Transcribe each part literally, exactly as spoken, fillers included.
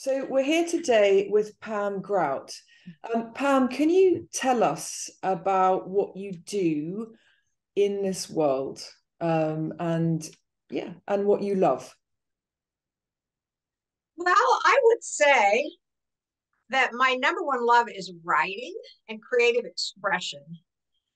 So we're here today with Pam Grout. Um, Pam, can you tell us about what you do in this world um, and yeah, and what you love? Well, I would say that my number one love is writing and creative expression.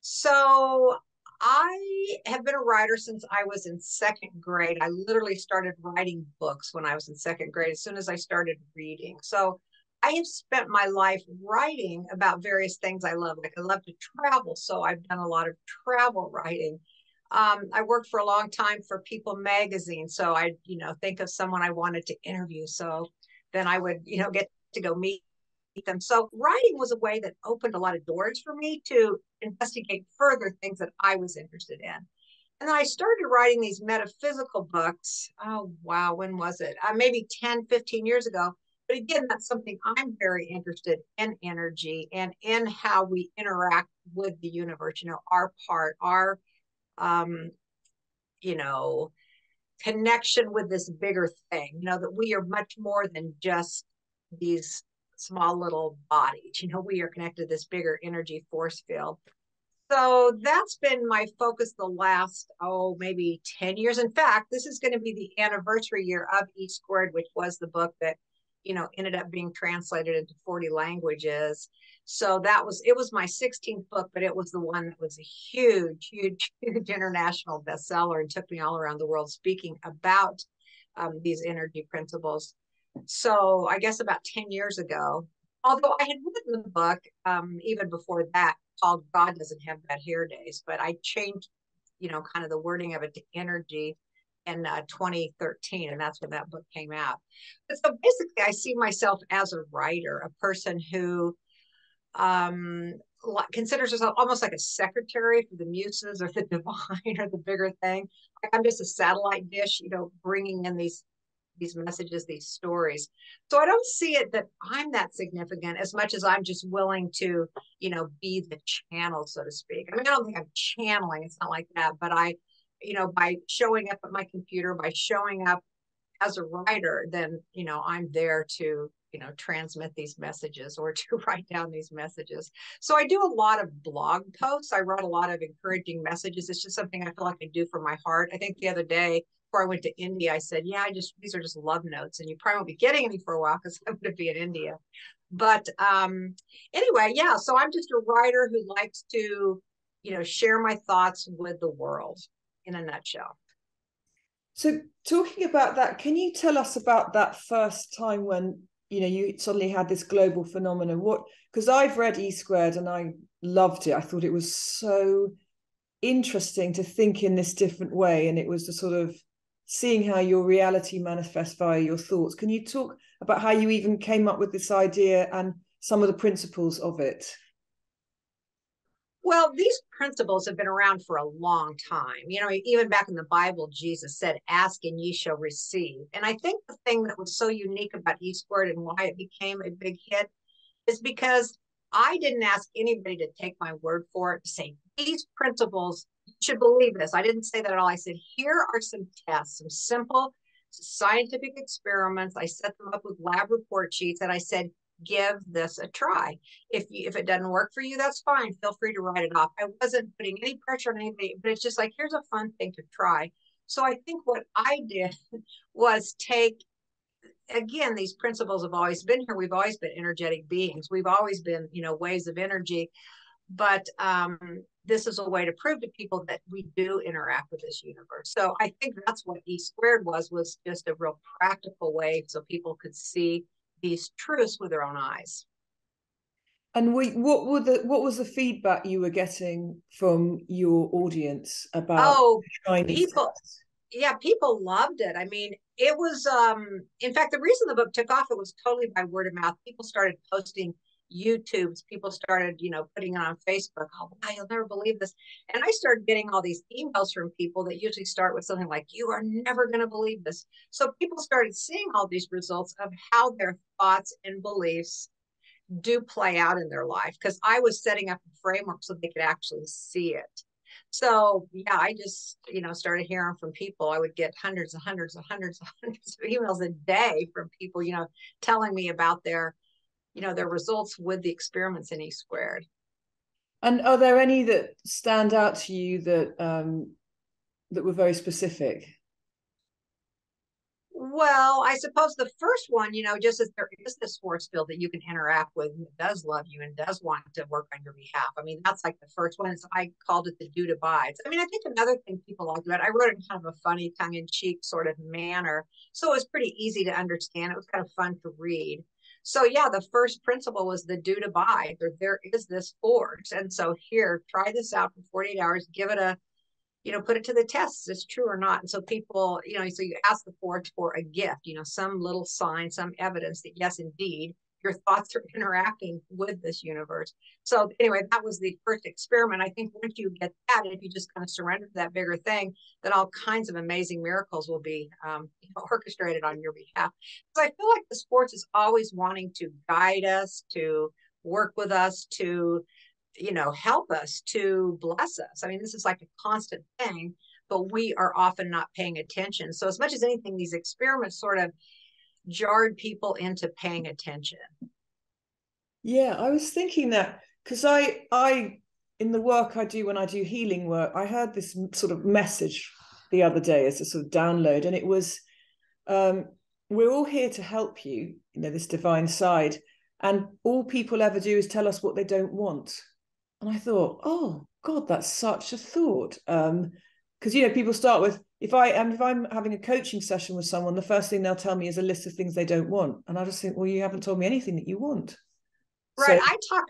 So I have been a writer since I was in second grade. I literally started writing books when I was in second grade, as soon as I started reading. So I have spent my life writing about various things I love. Like I love to travel, so I've done a lot of travel writing. Um, I worked for a long time for People magazine. So I, you know, think of someone I wanted to interview. So then I would, you know, get to go meet them. So writing was a way that opened a lot of doors for me to investigate further things that I was interested in. And then I started writing these metaphysical books. Oh, wow. When was it? Uh, maybe ten, fifteen years ago. But again, that's something I'm very interested in, energy and in how we interact with the universe, you know, our part, our, um, you know, connection with this bigger thing, you know, that we are much more than just these small little bodies. You know, we are connected to this bigger energy force field. So that's been my focus the last, oh, maybe ten years. In fact, this is going to be the anniversary year of E-Squared, which was the book that, you know, ended up being translated into forty languages. So that was, it was my sixteenth book, but it was the one that was a huge, huge, huge international bestseller and took me all around the world speaking about um, these energy principles. So I guess about ten years ago, although I had written the book um, even before that called God Doesn't Have Bad Hair Days, but I changed, you know, kind of the wording of it to energy in uh, twenty thirteen. And that's when that book came out. But so basically I see myself as a writer, a person who um, considers herself almost like a secretary for the muses or the divine or the bigger thing. Like I'm just a satellite dish, you know, bringing in these these messages, these stories. So I don't see it that I'm that significant as much as I'm just willing to, you know, be the channel, so to speak. I mean, I don't think I'm channeling. It's not like that, but I, you know, by showing up at my computer, by showing up as a writer, then, you know, I'm there to, you know, transmit these messages or to write down these messages. So I do a lot of blog posts. I write a lot of encouraging messages. It's just something I feel like I do from my heart. I think the other day, before I went to India, I said, yeah, I just, these are just love notes, and you probably won't be getting any for a while because I'm going to be in India. But um, anyway, yeah, so I'm just a writer who likes to, you know, share my thoughts with the world in a nutshell. So talking about that, can you tell us about that first time when, you know, you suddenly had this global phenomenon? What, because I've read E-Squared and I loved it. I thought it was so interesting to think in this different way. And it was the sort of seeing how your reality manifests via your thoughts. Can you talk about how you even came up with this idea and some of the principles of it? Well, these principles have been around for a long time. You know, even back in the Bible, Jesus said, ask and ye shall receive. And I think the thing that was so unique about E-Squared and why it became a big hit is because I didn't ask anybody to take my word for it, to say, these principles, you should believe this. I didn't say that at all. I said, here are some tests, some simple scientific experiments. I set them up with lab report sheets, and I said, give this a try. If you, if it doesn't work for you, that's fine. Feel free to write it off. I wasn't putting any pressure on anybody, but it's just like, here's a fun thing to try. So I think what I did was take, again, these principles have always been here. We've always been energetic beings. We've always been, you know, waves of energy. But um, this is a way to prove to people that we do interact with this universe. So I think that's what E-Squared was, was just a real practical way so people could see these truths with their own eyes. And we, what were the, what was the feedback you were getting from your audience about? Oh, Chinese people, tests? Yeah, people loved it. I mean, it was, um, in fact, the reason the book took off, it was totally by word of mouth. People started posting YouTubes, people started, you know, putting it on Facebook. Oh, wow, you'll never believe this. And I started getting all these emails from people that usually start with something like, you are never going to believe this. So people started seeing all these results of how their thoughts and beliefs do play out in their life, because I was setting up a framework so they could actually see it. So yeah, I just, you know, started hearing from people. I would get hundreds and hundreds and hundreds and hundreds of emails a day from people, you know, telling me about their, you know, their results with the experiments in E-Squared. And are there any that stand out to you that um, that were very specific? Well, I suppose the first one, you know, just as there is this force field that you can interact with and does love you and does want to work on your behalf. I mean, that's like the first one. So I called it the do to bides. I mean, I think another thing people liked about it, I wrote it in kind of a funny, tongue-in-cheek sort of manner. So it was pretty easy to understand. It was kind of fun to read. So yeah, the first principle was the do to bide. There, there is this force. And so here, try this out for forty-eight hours, give it a, you know, put it to the test, is it true or not? And so people, you know, so you ask the force for a gift, you know, some little sign, some evidence that yes, indeed, your thoughts are interacting with this universe. So anyway, that was the first experiment. I think once you get that, if you just kind of surrender to that bigger thing, then all kinds of amazing miracles will be um, you know, orchestrated on your behalf. So I feel like the force is always wanting to guide us, to work with us, to, you know, help us, to bless us. I mean, this is like a constant thing, but we are often not paying attention. So as much as anything, these experiments sort of jarred people into paying attention. Yeah, I was thinking that because I, I, in the work I do when I do healing work, I heard this sort of message the other day as a sort of download, and it was, um, we're all here to help you, you know, this divine side, and all people ever do is tell us what they don't want. And I thought, oh God, that's such a thought. Um, because, you know, people start with, if I am, if I'm having a coaching session with someone, the first thing they'll tell me is a list of things they don't want. And I just think, well, you haven't told me anything that you want. Right. So I talk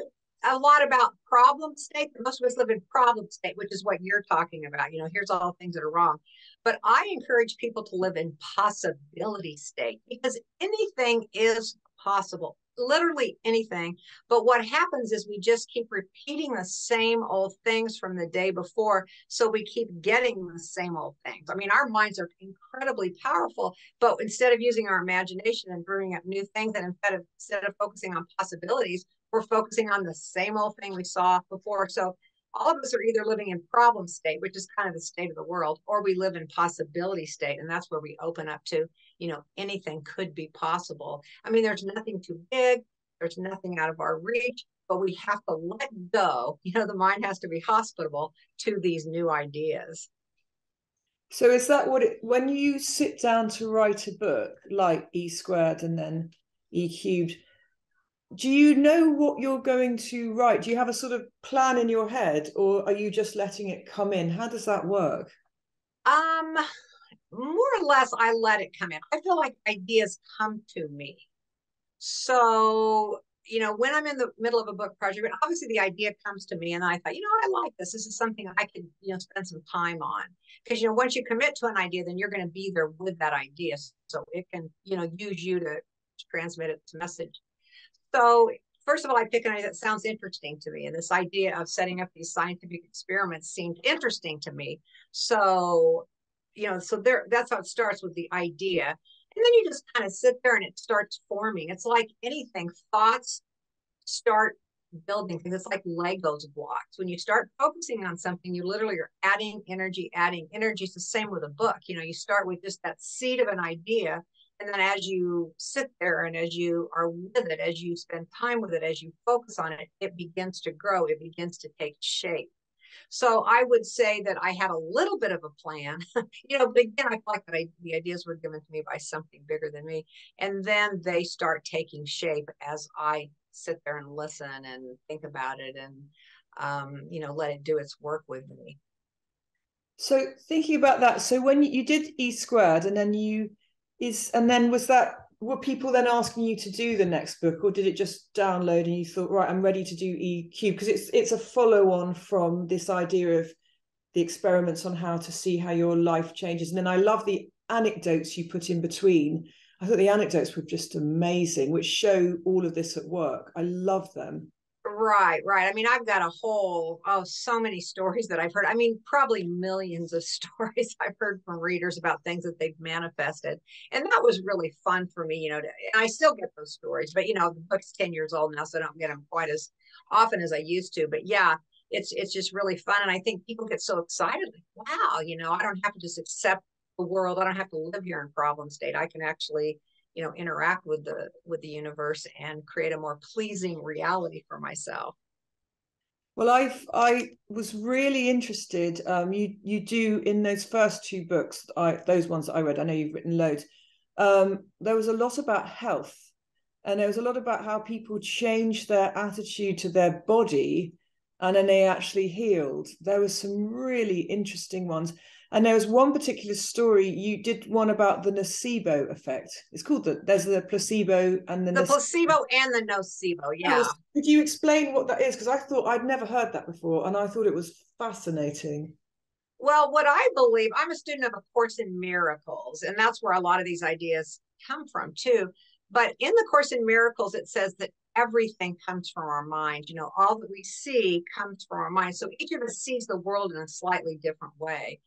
a lot about problem state. Most of us live in problem state, which is what you're talking about. You know, here's all the things that are wrong. But I encourage people to live in possibility state, because anything is possible. Literally anything. But what happens is we just keep repeating the same old things from the day before. So we keep getting the same old things. I mean, our minds are incredibly powerful, but instead of using our imagination and brewing up new things, and instead of, instead of focusing on possibilities, we're focusing on the same old thing we saw before. So all of us are either living in problem state, which is kind of the state of the world, or we live in possibility state. And that's where we open up to, you know, anything could be possible. I mean, there's nothing too big. There's nothing out of our reach, but we have to let go. You know, the mind has to be hospitable to these new ideas. So is that what it, when you sit down to write a book like E-Squared and then E-Cubed, do you know what you're going to write? Do you have a sort of plan in your head, or are you just letting it come in? How does that work? Um, more or less, I let it come in. I feel like ideas come to me. So, you know, when I'm in the middle of a book project, but obviously the idea comes to me and I thought, you know, I like this. This is something I can, you know, spend some time on. Because, you know, once you commit to an idea, then you're going to be there with that idea. So it can, you know, use you to transmit its message. So first of all, I pick an idea that sounds interesting to me. And this idea of setting up these scientific experiments seemed interesting to me. So, you know, so there, that's how it starts, with the idea. And then you just kind of sit there and it starts forming. It's like anything, thoughts start building things. It's like Legos blocks. When you start focusing on something, you literally are adding energy, adding energy. It's the same with a book. You know, you start with just that seed of an idea. And then as you sit there and as you are with it, as you spend time with it, as you focus on it, it begins to grow. It begins to take shape. So I would say that I had a little bit of a plan, you know, but again, I feel like that I, the ideas were given to me by something bigger than me. And then they start taking shape as I sit there and listen and think about it and, um, you know, let it do its work with me. So thinking about that, so when you did E-Squared and then you... Is, and then was that, were people then asking you to do the next book, or did it just download and you thought, right, I'm ready to do E-Cubed? Because it's it's a follow-on from this idea of the experiments on how to see how your life changes. And then I love the anecdotes you put in between. I thought the anecdotes were just amazing, which show all of this at work. I love them. Right, right. I mean, I've got a whole, oh, so many stories that I've heard. I mean, probably millions of stories I've heard from readers about things that they've manifested. And that was really fun for me, you know, to, and I still get those stories, but, you know, the book's ten years old now, so I don't get them quite as often as I used to. But yeah, it's it's just really fun. And I think people get so excited, like, wow, you know, I don't have to just accept the world. I don't have to live here in problem state. I can actually, you know, interact with the with the universe and create a more pleasing reality for myself. Well, I I was really interested. Um, you you do in those first two books, I, those ones that I read. I know you've written loads. Um, there was a lot about health, and there was a lot about how people changed their attitude to their body, and then they actually healed. There were some really interesting ones, and there was one particular story. You did one about the nocebo effect. It's called the. There's the placebo and the. The placebo and the nocebo. Yeah. Could you explain what that is? Because I thought I'd never heard that before, and I thought it was fascinating. Well, what I believe, I'm a student of A Course in Miracles, and that's where a lot of these ideas come from too. But in The Course in Miracles, it says that everything comes from our mind. You know, all that we see comes from our mind. So each of us sees the world in a slightly different way.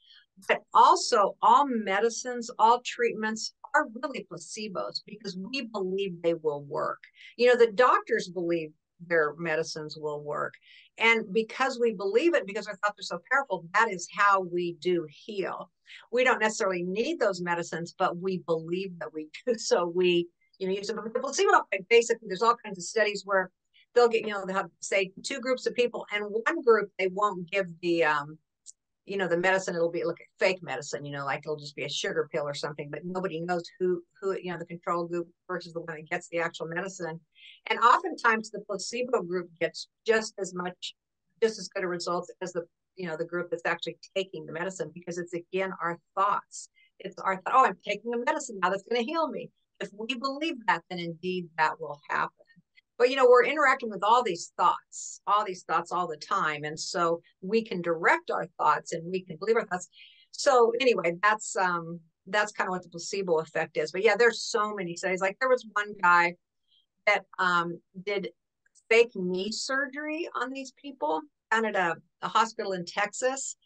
But also all medicines, all treatments are really placebos because we believe they will work. You know, the doctors believe their medicines will work. And because we believe it, because our thoughts are so powerful, that is how we do heal. We don't necessarily need those medicines, but we believe that we do. So we, you know, use them. But the placebo effect, basically, there's all kinds of studies where they'll get, you know, they'll have, say, two groups of people, and one group, they won't give the, um, you know, the medicine. It'll be like fake medicine, you know, like it'll just be a sugar pill or something, but nobody knows who, who, you know, the control group versus the one that gets the actual medicine. And oftentimes the placebo group gets just as much, just as good a results as the, you know, the group that's actually taking the medicine, because it's, again, our thoughts. It's our thought, oh, I'm taking a medicine now that's going to heal me. If we believe that, then indeed that will happen. But, you know, we're interacting with all these thoughts, all these thoughts all the time. And so we can direct our thoughts and we can believe our thoughts. So anyway, that's, um, that's kind of what the placebo effect is. But yeah, there's so many studies. Like there was one guy that um, did fake knee surgery on these people down at a, a hospital in Texas.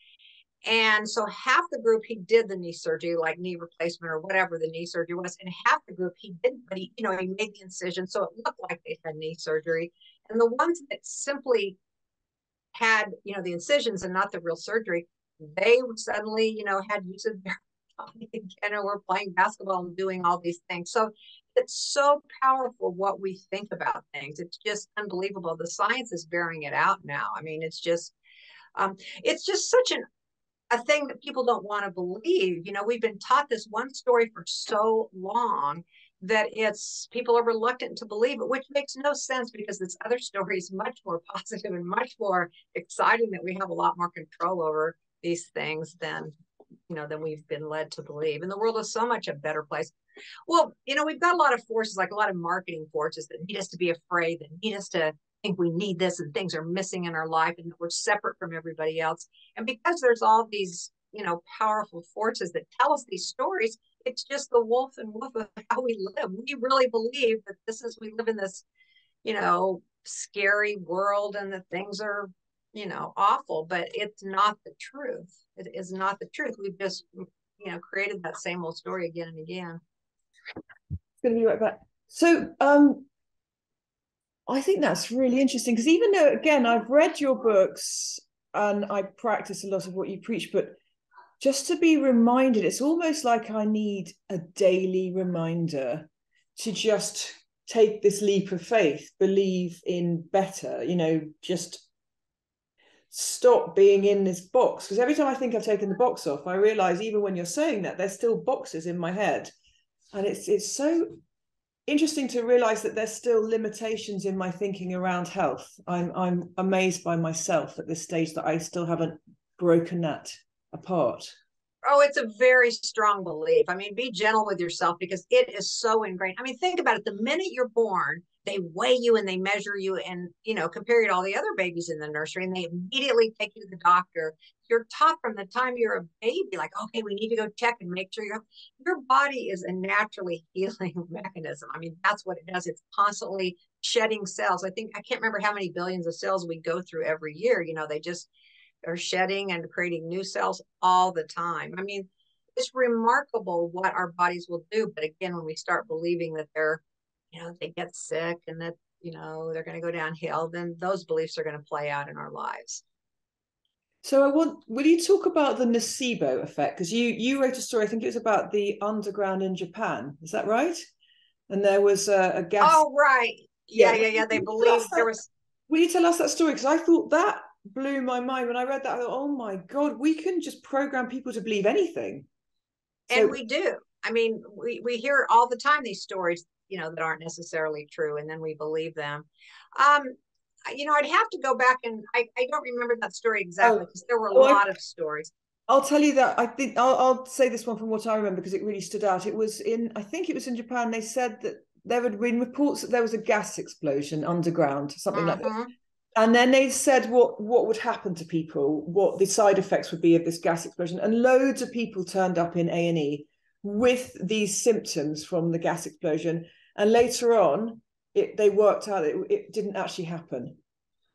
And so half the group, he did the knee surgery, like knee replacement or whatever the knee surgery was. And half the group, he didn't, but he, you know, he made the incision. So it looked like they had knee surgery. And the ones that simply had, you know, the incisions and not the real surgery, they suddenly, you know, had use of their body again, or were playing basketball and doing all these things. So it's so powerful what we think about things. It's just unbelievable. The science is bearing it out now. I mean, it's just, um, it's just such an, a thing that people don't want to believe. You know, we've been taught this one story for so long that it's, people are reluctant to believe it, which makes no sense, because this other story is much more positive and much more exciting, that we have a lot more control over these things than, you know, than we've been led to believe. And the world is so much a better place. Well, you know, we've got a lot of forces, like a lot of marketing forces that need us to be afraid, that need us to think we need this, and things are missing in our life, and we're separate from everybody else. And because there's all these, you know, powerful forces that tell us these stories, it's just the wolf and woof of how we live. We really believe that this is, we live in this, you know, scary world, and that things are, you know, awful, but it's not the truth. It is not the truth. We've just, you know, created that same old story again and again. It's going to be right back. So, um, I think that's really interesting, because even though, again, I've read your books and I practice a lot of what you preach, but just to be reminded, it's almost like I need a daily reminder to just take this leap of faith, believe in better, you know, just stop being in this box. Because every time I think I've taken the box off, I realize, even when you're saying that, there's still boxes in my head. And it's it's so interesting to realize that there's still limitations in my thinking around health. I'm, I'm amazed by myself at this stage that I still haven't broken that apart. Oh, it's a very strong belief. I mean, be gentle with yourself, because it is so ingrained. I mean, think about it. The minute you're born, they weigh you and they measure you and, you know, compare you to all the other babies in the nursery, and they immediately take you to the doctor. You're taught from the time you're a baby, like, okay, we need to go check and make sure you're, your body is a naturally healing mechanism. I mean, that's what it does. It's constantly shedding cells. I think, I can't remember how many billions of cells we go through every year. You know, they just are shedding and creating new cells all the time. I mean, it's remarkable what our bodies will do. But again, when we start believing that they're, you know, they get sick and that, you know, they're going to go downhill, then those beliefs are going to play out in our lives. So I want, will you talk about the nocebo effect? Because you, you wrote a story, I think it was about the underground in Japan. Is that right? And there was a, a gas. Oh, right. Yeah, yeah, yeah. yeah. They believed there was. Will you tell us that story? Because I thought that blew my mind when I read that. I thought, oh my God, we can just program people to believe anything. So... And we do. I mean, we, we hear all the time these stories, you know, that aren't necessarily true. And then we believe them. Um, you know, I'd have to go back and I, I don't remember that story exactly because oh, there were a well, lot I, of stories. I'll tell you that. I think I'll, I'll say this one from what I remember because it really stood out. It was in, I think it was in Japan. They said that there had been reports that there was a gas explosion underground, something mm-hmm. like that. And then they said what, what would happen to people, what the side effects would be of this gas explosion. And loads of people turned up in A and E with these symptoms from the gas explosion. And later on, It, they worked out that it, it didn't actually happen.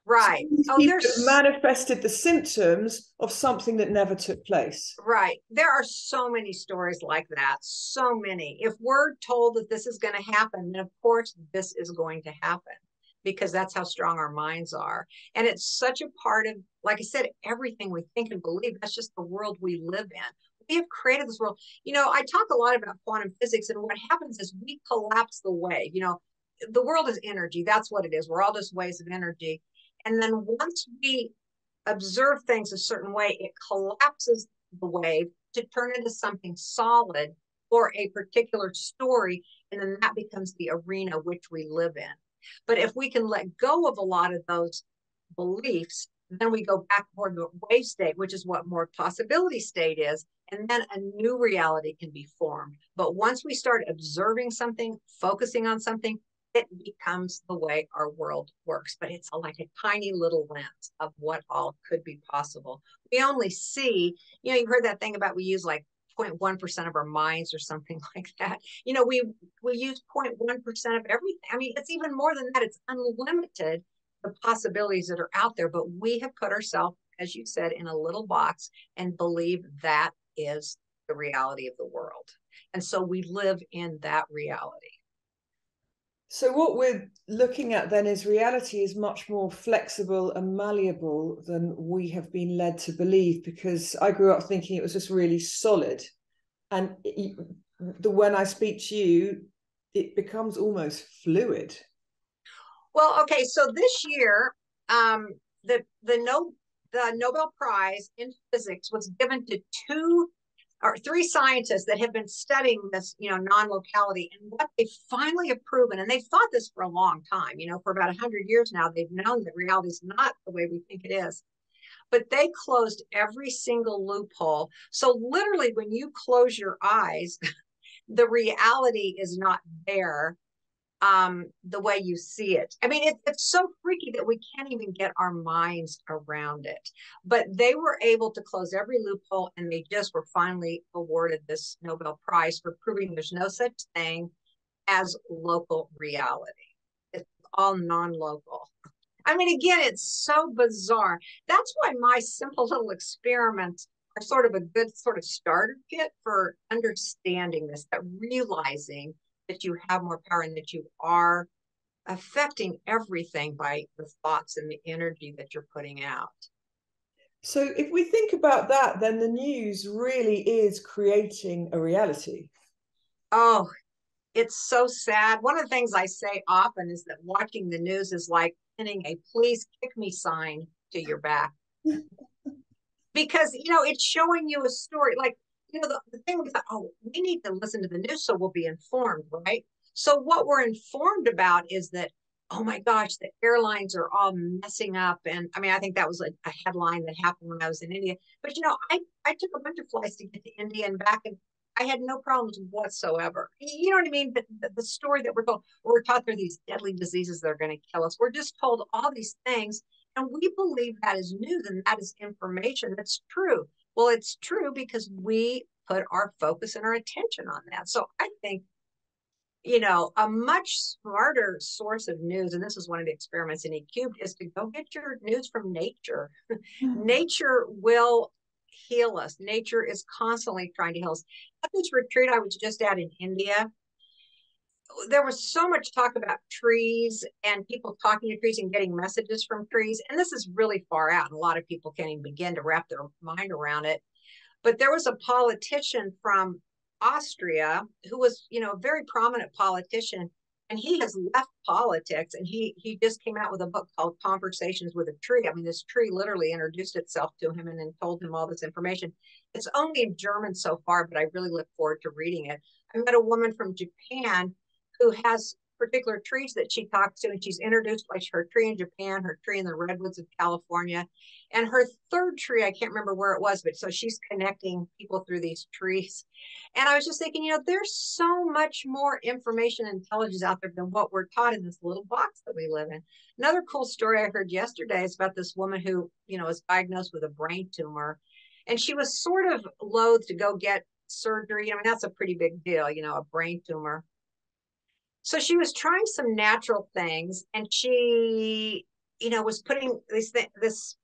Right. So oh, there's manifested the symptoms of something that never took place. Right. There are so many stories like that. So many. If we're told that this is going to happen, then of course this is going to happen because that's how strong our minds are. And it's such a part of, like I said, everything we think and believe. That's just the world we live in. We have created this world. You know, I talk a lot about quantum physics, and what happens is we collapse the wave. You know, the world is energy. That's what it is. We're all just waves of energy. And then once we observe things a certain way, it collapses the wave to turn into something solid or a particular story. And then that becomes the arena which we live in. But if we can let go of a lot of those beliefs, then we go back toward the wave state, which is what more possibility state is. And then a new reality can be formed. But once we start observing something, focusing on something, it becomes the way our world works, but it's like a tiny little lens of what all could be possible. We only see, you know, you've heard that thing about we use like zero point one percent of our minds or something like that. You know, we we use zero point one percent of everything. I mean, it's even more than that. It's unlimited, the possibilities that are out there, but we have put ourselves, as you said, in a little box and believe that is the reality of the world. And so we live in that reality. So what we're looking at then is reality is much more flexible and malleable than we have been led to believe, because I grew up thinking it was just really solid. And it, the when I speak to you, it becomes almost fluid. Well, okay, so this year, um, the, the, no, the Nobel Prize in Physics was given to two or three scientists that have been studying this, you know, non-locality. And what they finally have proven, and they've thought this for a long time, you know, for about a hundred years now, they've known that reality is not the way we think it is. But they closed every single loophole. So literally, when you close your eyes, the reality is not there um, the way you see it. I mean, it, it's so freaky that we can't even get our minds around it, but they were able to close every loophole, and they just were finally awarded this Nobel Prize for proving there's no such thing as local reality. It's all non-local. I mean, again, it's so bizarre. That's why my simple little experiments are sort of a good sort of starter kit for understanding this, that realizing that you have more power and that you are affecting everything by the thoughts and the energy that you're putting out. So if we think about that, then the news really is creating a reality. Oh, it's so sad. One of the things I say often is that watching the news is like pinning a please kick me sign to your back. Because, you know, it's showing you a story like, you know, the, the thing was, oh, we need to listen to the news so we'll be informed, right? So what we're informed about is that, oh my gosh, the airlines are all messing up. And I mean, I think that was a, a headline that happened when I was in India. But, you know, I, I took a bunch of flights to get to India and back, and I had no problems whatsoever. You know what I mean? But the, the story that we're told, we're taught there are these deadly diseases that are going to kill us. We're just told all these things, and we believe that is news and that is information that's true. Well, it's true because we put our focus and our attention on that. So I think, you know, a much smarter source of news, and this is one of the experiments in E-Cubed, is to go get your news from nature. Mm-hmm. Nature will heal us. Nature is constantly trying to heal us. At this retreat I was just at in India, there was so much talk about trees and people talking to trees and getting messages from trees. And this is really far out. A lot of people can't even begin to wrap their mind around it. But there was a politician from Austria who was, you know, a very prominent politician, and he has left politics, and he he just came out with a book called Conversations with a Tree. I mean, this tree literally introduced itself to him and then told him all this information. It's only in German so far, but I really look forward to reading it. I met a woman from Japan who has particular trees that she talks to, and she's introduced like her tree in Japan, her tree in the redwoods of California, and her third tree, I can't remember where it was, but so she's connecting people through these trees. And I was just thinking, you know, there's so much more information and intelligence out there than what we're taught in this little box that we live in. Another cool story I heard yesterday is about this woman who, you know, was diagnosed with a brain tumor, and she was sort of loath to go get surgery. I mean, that's a pretty big deal, you know, a brain tumor. So she was trying some natural things, and she, you know, was putting this, this,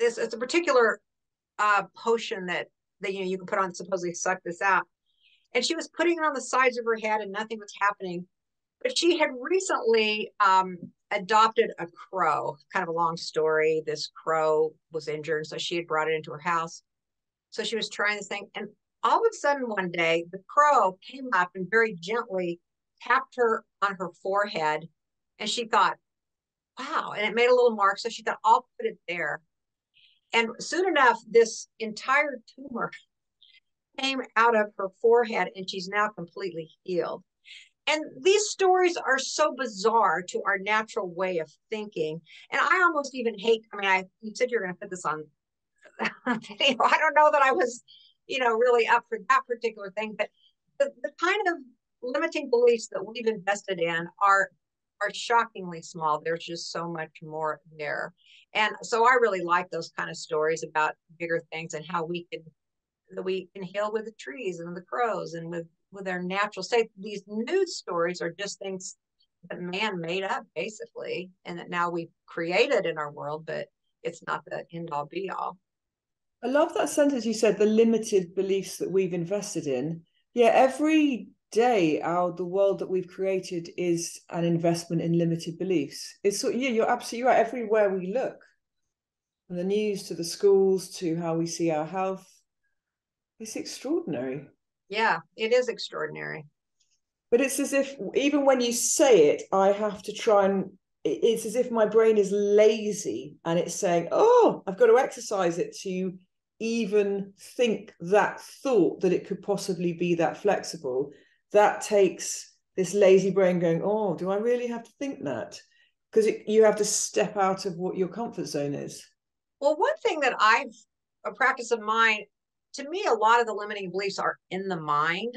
this, it's a particular uh, potion that, that, you know, you can put on, supposedly suck this out. And she was putting it on the sides of her head, and nothing was happening. But she had recently um, adopted a crow, kind of a long story. This crow was injured, so she had brought it into her house. So she was trying this thing. And all of a sudden one day, the crow came up and very gently tapped her on her forehead, and she thought, wow, and it made a little mark. So she thought, I'll put it there. And soon enough, this entire tumor came out of her forehead, and she's now completely healed. And these stories are so bizarre to our natural way of thinking. And I almost even hate, I mean, I you said you're going to put this on video. I don't know that I was, you know, really up for that particular thing, but the, the kind of limiting beliefs that we've invested in are are shockingly small. There's just so much more there. And so I really like those kind of stories about bigger things and how we can that we can heal with the trees and the crows and with with our natural state. These news stories are just things that man made up, basically, and that now we've created in our world, but it's not the end all be all. I love that sentence you said, the limited beliefs that we've invested in. Yeah, every day, our the world that we've created is an investment in limited beliefs. It's so, yeah, you're absolutely right. Everywhere we look, from the news to the schools to how we see our health, it's extraordinary. Yeah, it is extraordinary. But it's as if even when you say it, I have to try and. It's as if my brain is lazy and it's saying, "Oh, I've got to exercise it to even think that thought that it could possibly be that flexible." That takes this lazy brain going, oh, do I really have to think that? Because you have to step out of what your comfort zone is. Well, one thing that I've, a practice of mine, to me, a lot of the limiting beliefs are in the mind.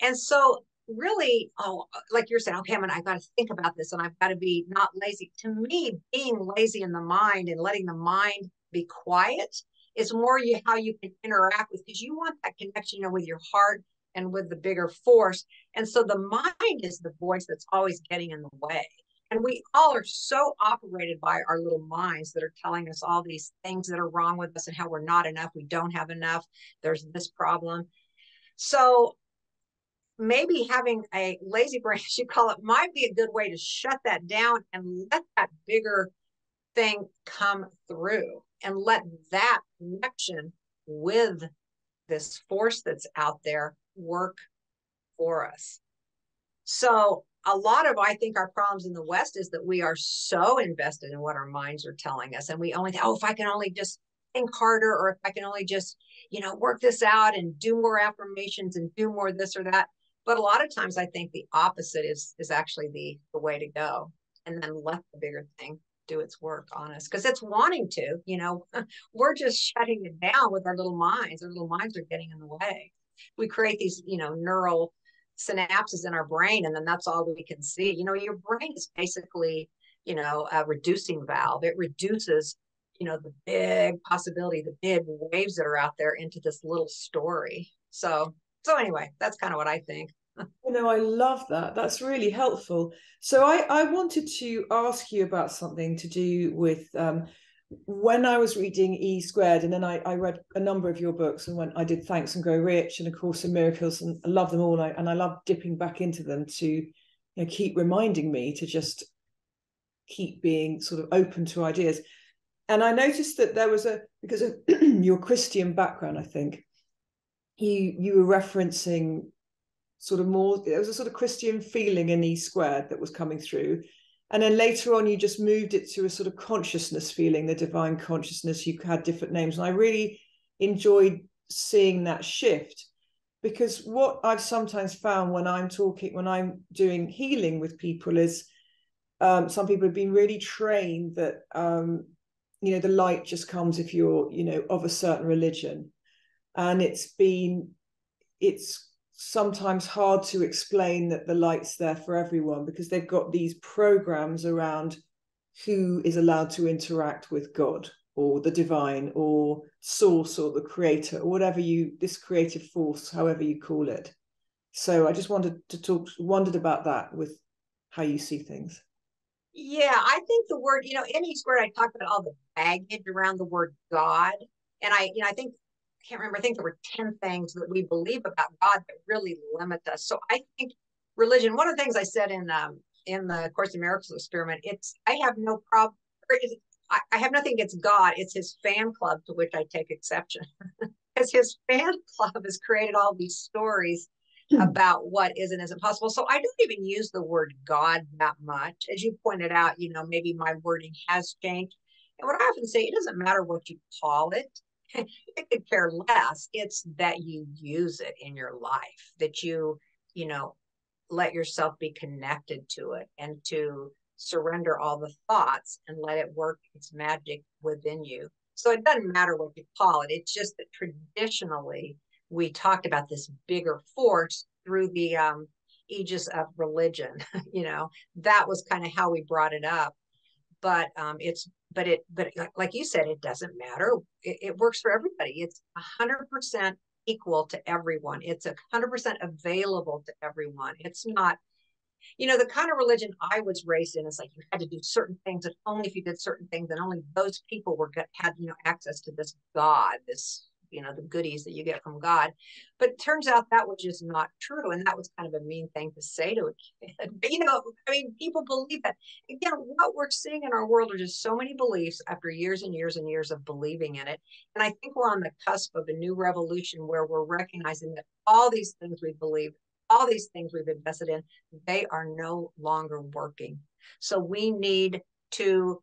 And so really, oh, like you're saying, okay, I mean, I've got to think about this and I've got to be not lazy. To me, being lazy in the mind and letting the mind be quiet is more you, how you can interact with, because you want that connection, you know, with your heart and with the bigger force. And so the mind is the voice that's always getting in the way. And we all are so operated by our little minds that are telling us all these things that are wrong with us and how we're not enough, we don't have enough, there's this problem. So maybe having a lazy brain, as you call it, might be a good way to shut that down and let that bigger thing come through and let that connection with this force that's out there work for us. So a lot of, I think, our problems in the West is that we are so invested in what our minds are telling us. And we only think, oh, if I can only just think harder, or if I can only just, you know, work this out and do more affirmations and do more this or that. But a lot of times I think the opposite is, is actually the, the way to go. And then let the bigger thing do its work on us, because it's wanting to, you know, we're just shutting it down with our little minds. Our little minds are getting in the way. We create these, you know, neural synapses in our brain, and then that's all we can see. You know, your brain is basically, you know, a reducing valve. It reduces, you know, the big possibility, the big waves that are out there into this little story. So, so anyway, that's kind of what I think. You know, I love that. That's really helpful. So I, I wanted to ask you about something to do with um, when I was reading E-Squared, and then I, I read a number of your books, and when I did Thanks and Grow Rich and A Course in Miracles, and I love them all, and I, and I love dipping back into them to, you know, keep reminding me to just keep being sort of open to ideas. And I noticed that there was a, because of your Christian background, I think, you you were referencing sort of more, there was a sort of Christian feeling in E-Squared that was coming through. And then later on, you just moved it to a sort of consciousness feeling, the divine consciousness. You had different names. And I really enjoyed seeing that shift, because what I've sometimes found when I'm talking, when I'm doing healing with people is um, some people have been really trained that, um, you know, the light just comes if you're, you know, of a certain religion. And it's been, it's sometimes hard to explain that the light's there for everyone, because they've got these programs around who is allowed to interact with God or the divine or source or the creator or whatever you, this creative force, however you call it. So I just wanted to talk, wondered about that with how you see things. Yeah, I think the word, you know, in E-Squared I talked about all the baggage around the word God. And I, you know, I think, I can't remember, I think there were ten things that we believe about God that really limit us. So I think religion, one of the things I said in um, in the Course in Miracles experiment, it's, I have no problem, I, I have nothing against God, it's his fan club to which I take exception. Because his fan club has created all these stories about what is and isn't possible. So I don't even use the word God that much. As you pointed out, you know, maybe my wording has changed. And what I often say, it doesn't matter what you call it. It could care less. It's that you use it in your life, that you, you know, let yourself be connected to it and to surrender all the thoughts and let it work its magic within you. So it doesn't matter what you call it. It's just that traditionally we talked about this bigger force through the um, aegis of religion. You know, that was kind of how we brought it up. But um, it's, but it, but like you said, it doesn't matter. It, it works for everybody. It's one hundred percent equal to everyone. It's one hundred percent available to everyone. It's not, you know, the kind of religion I was raised in is like you had to do certain things, and only if you did certain things, and only those people were had you know access to this God, this you know the goodies that you get from God. But it turns out that was just not true, and that was kind of a mean thing to say to a kid. But, you know, I mean, people believe that. Again, what we're seeing in our world are just so many beliefs after years and years and years of believing in it. And I think we're on the cusp of a new revolution where we're recognizing that all these things we believe, all these things we've invested in, they are no longer working. So we need to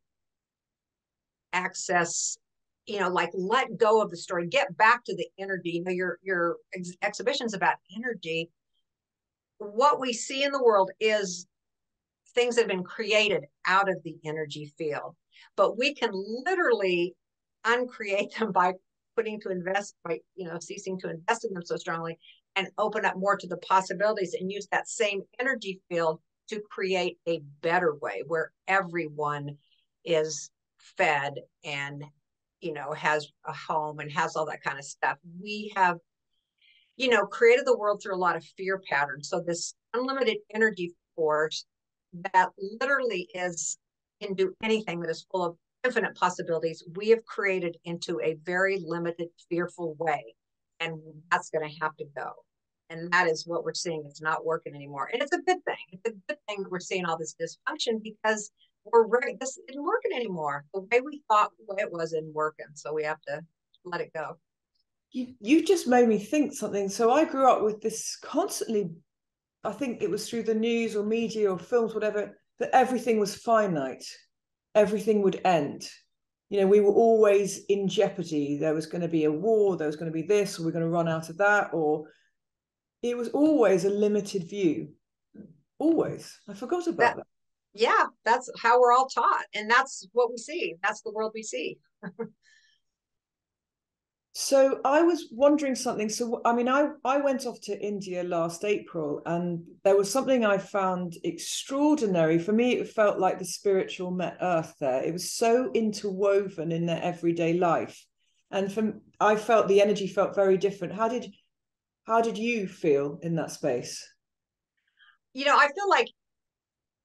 access, you know, like let go of the story, get back to the energy. You know, your, your ex exhibition's about energy. What we see in the world is things that have been created out of the energy field, but we can literally uncreate them by putting to invest, by, you know, ceasing to invest in them so strongly and open up more to the possibilities and use that same energy field to create a better way where everyone is fed and, you know, has a home and has all that kind of stuff. We have, you know, created the world through a lot of fear patterns. So this unlimited energy force that literally is, can do anything, that is full of infinite possibilities, we have created into a very limited, fearful way. And that's going to have to go. And that is what we're seeing. It's not working anymore. And it's a good thing. It's a good thing that we're seeing all this dysfunction, because we're right, this isn't working anymore. The way we thought the way it was isn't working, so we have to let it go. You, you just made me think something. So I grew up with this constantly, I think it was through the news or media or films, whatever, that everything was finite. Everything would end. You know, we were always in jeopardy. There was going to be a war, there was going to be this, or we're going to run out of that, or it was always a limited view. Always. I forgot about that. that. Yeah, that's how we're all taught. And that's what we see. That's the world we see. So I was wondering something. So, I mean, I, I went off to India last April, and there was something I found extraordinary. For me, it felt like the spiritual met earth there. It was so interwoven in their everyday life. And from, I felt the energy felt very different. How did, how did you feel in that space? You know, I feel like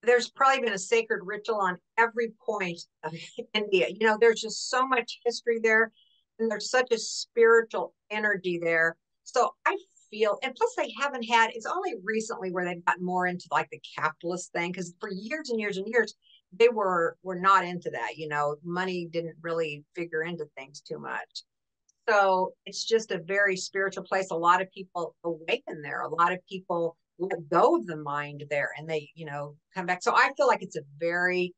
there's probably been a sacred ritual on every point of India. You know, there's just so much history there, and there's such a spiritual energy there. So I feel, and plus they haven't had, it's only recently where they've gotten more into like the capitalist thing, because for years and years and years, they were, were not into that. You know, money didn't really figure into things too much. So it's just a very spiritual place. A lot of people awaken there. A lot of people let go of the mind there, and they, you know, come back. So I feel like it's a very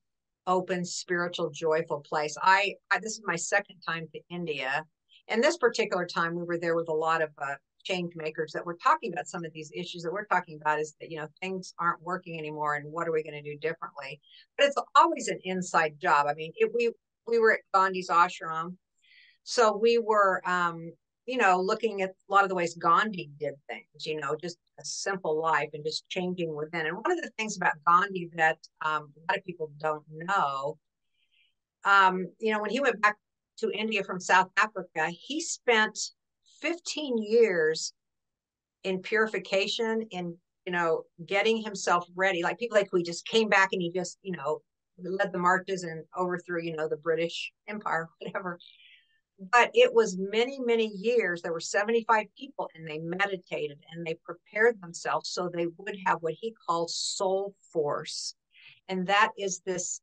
open, spiritual, joyful place. I, I this is my second time to India, and this particular time we were there with a lot of uh, change makers that were talking about some of these issues that we're talking about. Is that, you know, things aren't working anymore, and what are we going to do differently? But it's always an inside job. I mean, it, we we were at Gandhi's ashram, so we were. Um, you know, looking at a lot of the ways Gandhi did things, you know, just a simple life and just changing within. And one of the things about Gandhi that um, a lot of people don't know, um, you know, when he went back to India from South Africa, he spent fifteen years in purification and, you know, getting himself ready. Like people like we just came back and he just, you know, led the marches and overthrew, you know, the British Empire, whatever. But it was many, many years. There were seventy-five people, and they meditated and they prepared themselves so they would have what he called soul force. And that is this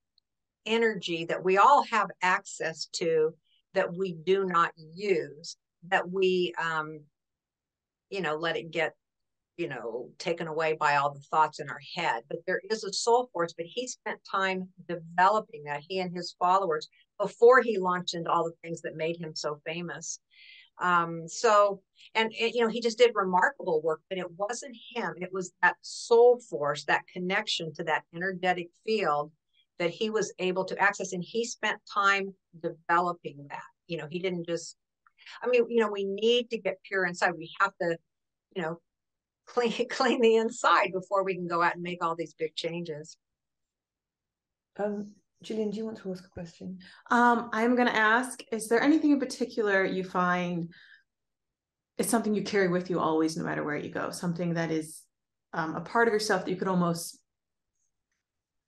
energy that we all have access to that we do not use, that we, um, you know, let it get, you know, taken away by all the thoughts in our head. But there is a soul force, but he spent time developing that, he and his followers, before he launched into all the things that made him so famous. Um, so, and, and, you know, he just did remarkable work, but it wasn't him. It was that soul force, that connection to that energetic field that he was able to access. And he spent time developing that. You know, he didn't just, I mean, you know, we need to get pure inside. We have to, you know, clean, clean the inside before we can go out and make all these big changes. Um. Gillian, do you want to ask a question? Um, I'm going to ask, is there anything in particular you find is something you carry with you always, no matter where you go? Something that is um, a part of yourself that you could almost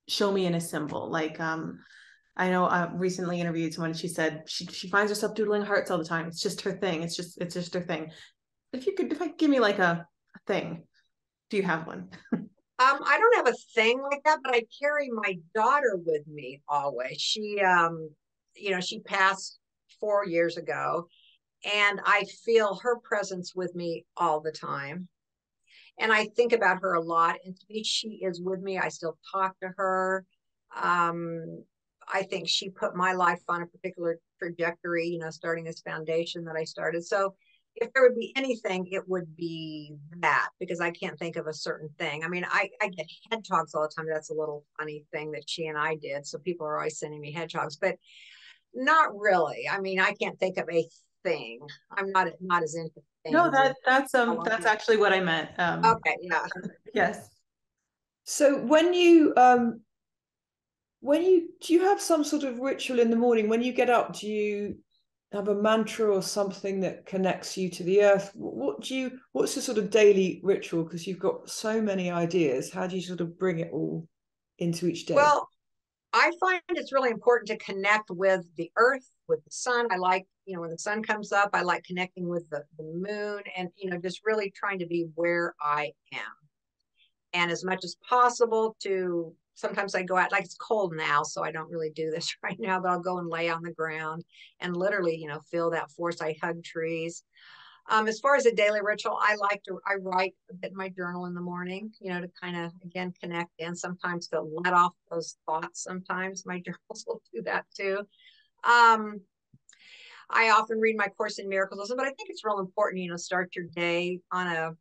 show me in a symbol. Like, um, I know I recently interviewed someone, and she said she, she finds herself doodling hearts all the time. It's just her thing. It's just, it's just her thing. If you could, if I give me like a, a thing, do you have one? Um, I don't have a thing like that, but I carry my daughter with me always. She, um, you know, she passed four years ago, and I feel her presence with me all the time. And I think about her a lot, and to me, she is with me. I still talk to her. Um, I think she put my life on a particular trajectory, you know, starting this foundation that I started. So if there would be anything, it would be that, because I can't think of a certain thing. I mean, I, I get hedgehogs all the time. That's a little funny thing that she and I did. So people are always sending me hedgehogs, but not really. I mean, I can't think of a thing. I'm not not as into things. No, that that's um that's actually what I meant. Um, okay, yeah, yes. So when you um when you do you have some sort of ritual in the morning when you get up? Do you have a mantra or something that connects you to the earth? What do you, what's the sort of daily ritual? Because you've got so many ideas. How do you sort of bring it all into each day? Well, I find it's really important to connect with the earth, with the sun. I like, you know, when the sun comes up, I like connecting with the, the moon and, you know, just really trying to be where I am. And as much as possible to, sometimes I go out, like it's cold now, so I don't really do this right now, but I'll go and lay on the ground and literally, you know, feel that force. I hug trees. Um, as far as a daily ritual, I like to, I write a bit in my journal in the morning, you know, to kind of, again, connect in sometimes to let off those thoughts. Sometimes my journals will do that too. Um, I often read my Course in Miracles, but I think it's real important, you know, start your day on a,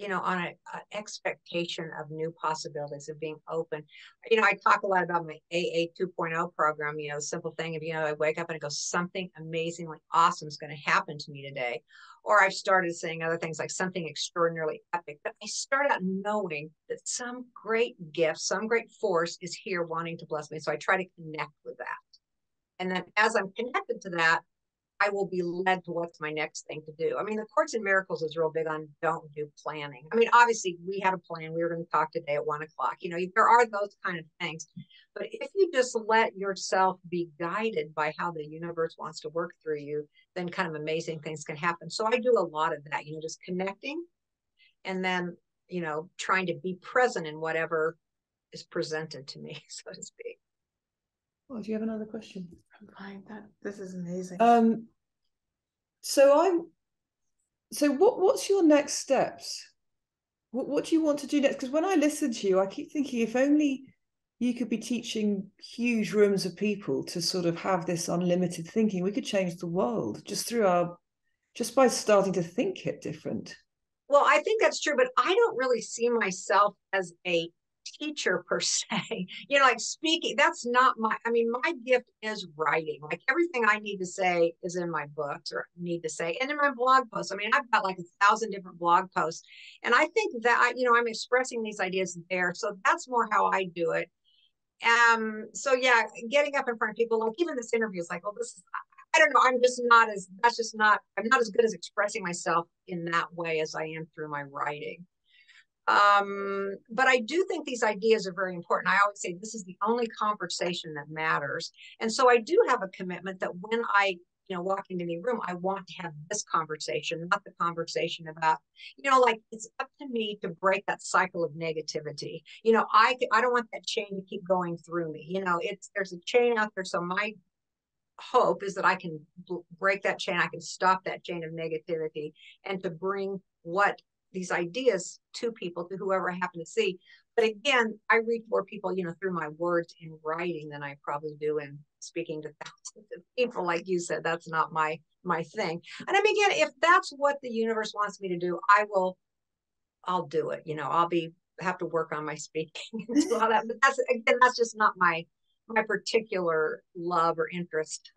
you know, on an expectation of new possibilities, of being open. You know, I talk a lot about my A A two point oh program, you know, simple thing of, you know, I wake up and I go, something amazingly awesome is going to happen to me today. Or I've started saying other things like something extraordinarily epic, but I start out knowing that some great gift, some great force is here wanting to bless me. So I try to connect with that. And then as I'm connected to that, I will be led to what's my next thing to do. I mean, the Course in Miracles is real big on don't do planning. I mean, obviously we had a plan. We were going to talk today at one o'clock. You know, there are those kind of things. But if you just let yourself be guided by how the universe wants to work through you, then kind of amazing things can happen. So I do a lot of that, you know, just connecting and then, you know, trying to be present in whatever is presented to me, so to speak. Well, do you have another question? I'm fine. That, this is amazing. Um, so I'm. So what? What's your next steps? What What do you want to do next? Because when I listen to you, I keep thinking if only you could be teaching huge rooms of people to sort of have this unlimited thinking, we could change the world just through our, just by starting to think it different. Well, I think that's true, but I don't really see myself as a teacher per se, you know, like speaking, that's not my, I mean, my gift is writing. Like everything I need to say is in my books or need to say, and in my blog posts. I mean, I've got like a thousand different blog posts, and I think that, I, you know, I'm expressing these ideas there. So that's more how I do it. Um, so yeah, getting up in front of people, like even this interview is like, well, this is, I don't know, I'm just not as, that's just not, I'm not as good as expressing myself in that way as I am through my writing. Um, but I do think these ideas are very important. I always say this is the only conversation that matters. And so I do have a commitment that when I, you know, walk into any room, I want to have this conversation, not the conversation about, you know, like it's up to me to break that cycle of negativity. You know, I, I don't want that chain to keep going through me. You know, it's, there's a chain out there. So my hope is that I can break that chain. I can stop that chain of negativity and to bring what these ideas to people, to whoever I happen to see. But again, I reach more people, you know, through my words in writing than I probably do in speaking to thousands of people. Like you said, that's not my, my thing. And I mean, again, if that's what the universe wants me to do, I will, I'll do it. You know, I'll be, have to work on my speaking and do all that. But that's, again, that's just not my, my particular love or interest.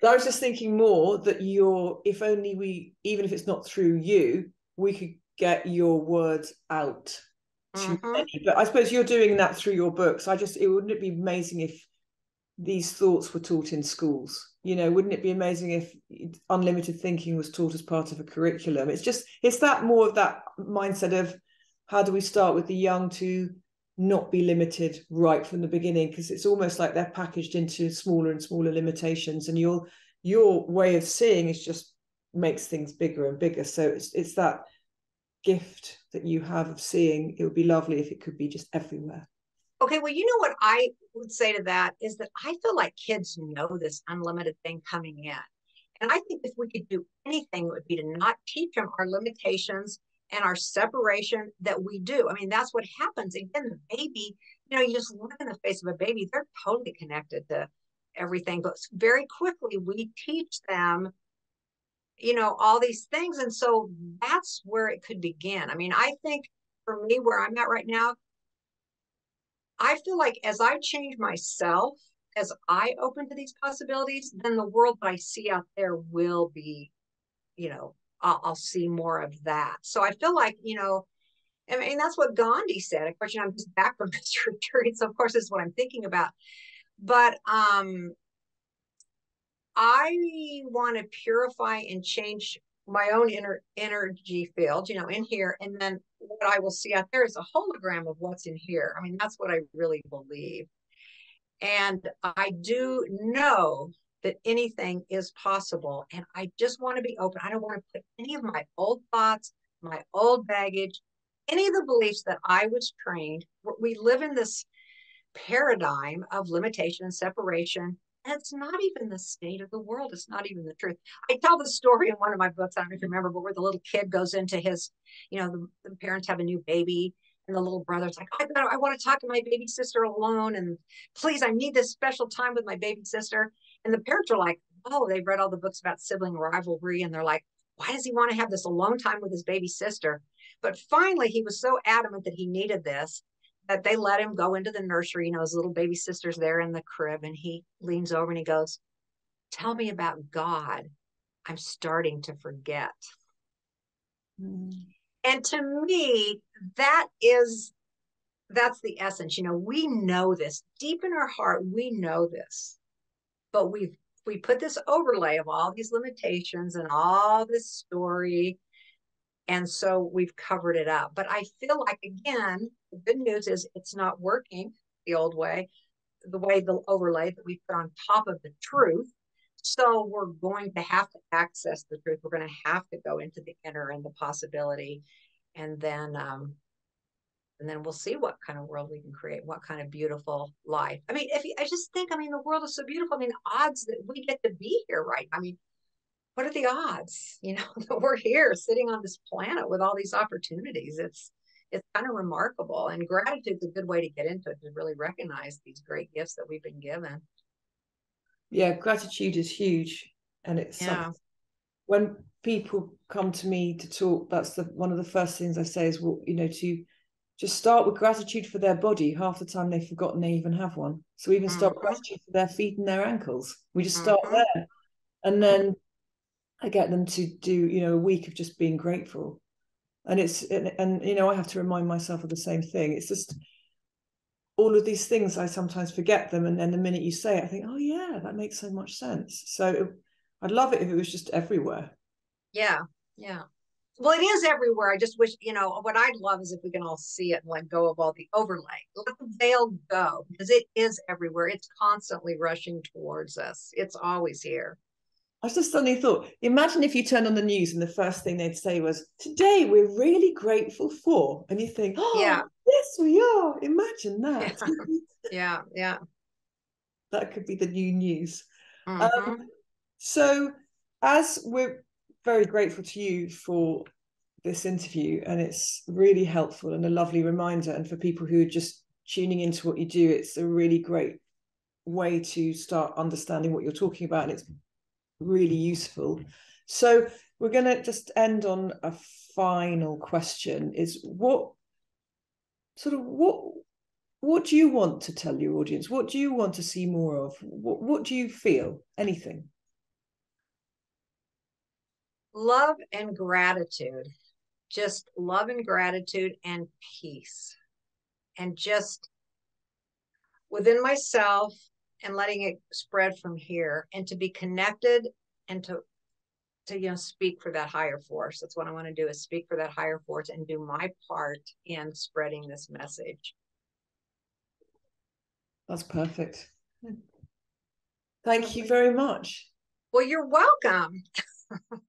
But I was just thinking more that you're, if only we, even if it's not through you, we could get your words out to mm-hmm. many. But I suppose you're doing that through your books. I just, it wouldn't it be amazing if these thoughts were taught in schools? You know, wouldn't it be amazing if unlimited thinking was taught as part of a curriculum? It's just, it's that more of that mindset of how do we start with the young to not be limited right from the beginning? Because it's almost like they're packaged into smaller and smaller limitations, and your your way of seeing is just makes things bigger and bigger. So it's it's that gift that you have of seeing. It would be lovely if it could be just everywhere. Okay, well, you know what I would say to that is that I feel like kids know this unlimited thing coming in. And I think if we could do anything, it would be to not teach them our limitations and our separation that we do. I mean, that's what happens. Again, the baby, you know, you just look in the face of a baby, they're totally connected to everything. But very quickly, we teach them, you know, all these things. And so that's where it could begin. I mean, I think for me, where I'm at right now, I feel like as I change myself, as I open to these possibilities, then the world that I see out there will be, you know, I'll, I'll see more of that. So I feel like, you know, I mean, that's what Gandhi said. Of course, you know, I'm just back from this retreat, so of course, this is what I'm thinking about. But, um, I want to purify and change my own inner energy field, you know, in here. And then what I will see out there is a hologram of what's in here. I mean, that's what I really believe. And I do know that anything is possible. And I just want to be open. I don't want to put any of my old thoughts, my old baggage, any of the beliefs that I was trained. We live in this paradigm of limitation and separation. And it's not even the state of the world. It's not even the truth. I tell the story in one of my books, I don't remember, but where the little kid goes into his, you know, the, the parents have a new baby and the little brother's like, I, I want to talk to my baby sister alone. And please, I need this special time with my baby sister. And the parents are like, oh, they've read all the books about sibling rivalry. And they're like, why does he want to have this alone time with his baby sister? But finally, he was so adamant that he needed this, that they let him go into the nursery. You know, his little baby sister's there in the crib, and he leans over and he goes, tell me about God. I'm starting to forget. Mm-hmm. And to me, that is, that's the essence. You know, we know this deep in our heart. We know this, but we've we put this overlay of all these limitations and all this story. And so we've covered it up. But I feel like, again, the good news is it's not working the old way, the way the overlay that we put on top of the truth. So we're going to have to access the truth. We're going to have to go into the inner and the possibility. And then, um, and then we'll see what kind of world we can create, what kind of beautiful life. I mean, if you, I just think, I mean, the world is so beautiful. I mean, odds that we get to be here, right? I mean, what are the odds, you know, that we're here sitting on this planet with all these opportunities? It's, it's kind of remarkable. And gratitude's a good way to get into it, to really recognize these great gifts that we've been given. Yeah, gratitude is huge. And it's yeah. when people come to me to talk, that's the one of the first things I say is, well, you know, to just start with gratitude for their body. Half the time they've forgotten they even have one. So we even mm-hmm. start with gratitude for their feet and their ankles. We just start mm-hmm. there. And then I get them to do, you know, a week of just being grateful. And it's, and, and you know, I have to remind myself of the same thing. It's just all of these things, I sometimes forget them. And then the minute you say it, I think, oh yeah, that makes so much sense. So it, I'd love it if it was just everywhere. Yeah. Yeah. Well, it is everywhere. I just wish, you know, what I'd love is if we can all see it and let go of all the overlay. Let the veil go, because it is everywhere. It's constantly rushing towards us. It's always here. I just suddenly thought, imagine if you turned on the news and the first thing they'd say was, today we're really grateful for. And you think, oh, yeah. yes, we are. Imagine that. Yeah, yeah. yeah. That could be the new news. Mm-hmm. Um, so as we're very grateful to you for this interview, and it's really helpful and a lovely reminder, and for people who are just tuning into what you do, it's a really great way to start understanding what you're talking about, and it's really useful. So we're going to just end on a final question, is what sort of what what do you want to tell your audience? What do you want to see more of? What, what do you feel? Anything? Love and gratitude, just love and gratitude and peace, and just within myself, and letting it spread from here, and to be connected, and to, to, you know, speak for that higher force. That's what I want to do, is speak for that higher force and do my part in spreading this message. That's perfect. Thank you very much. Well, you're welcome.